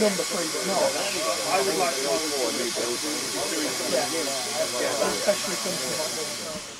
number three, but not. I would like to more new builds. Especially something like this.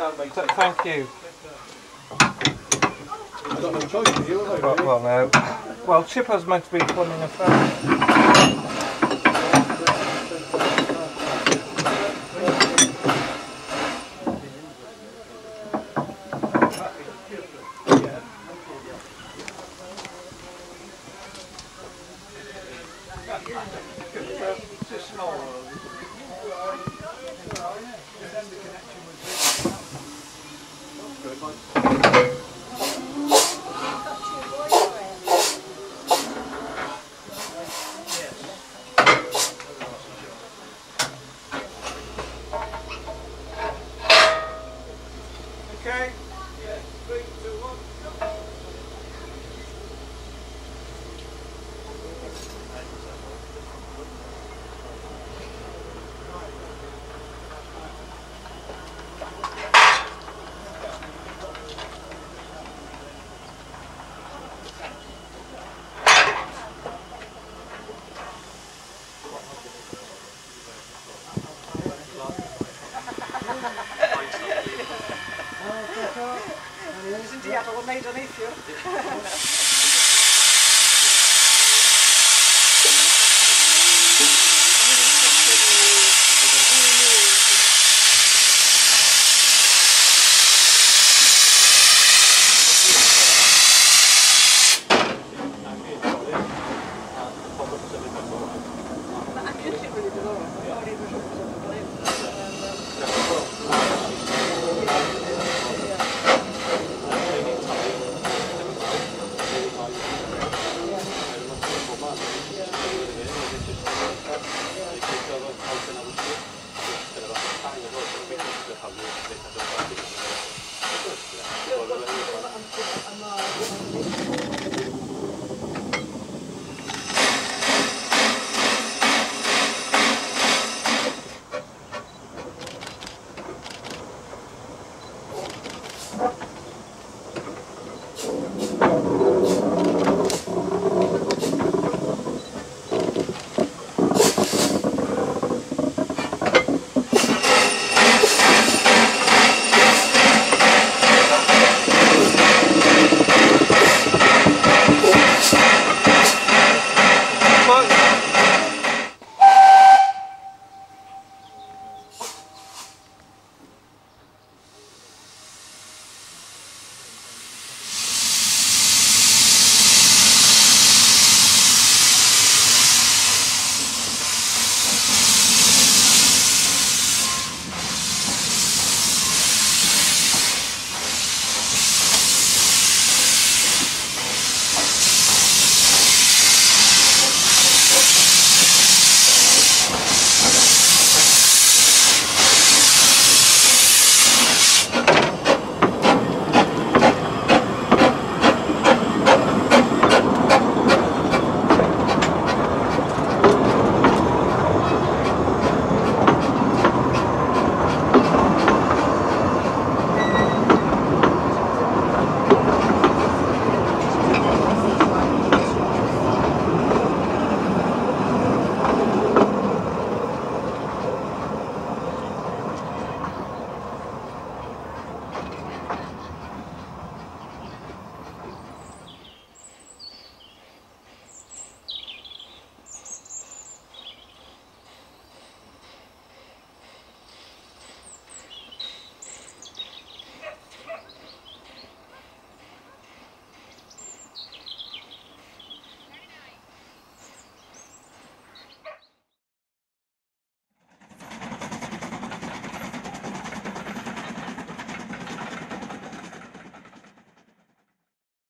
down, mate. Thank you. I've got no choice with you, have I? Really? Well, no. Well, Chipper's meant to be plumbing a fan. Sind die ja wohl nicht, oder nicht?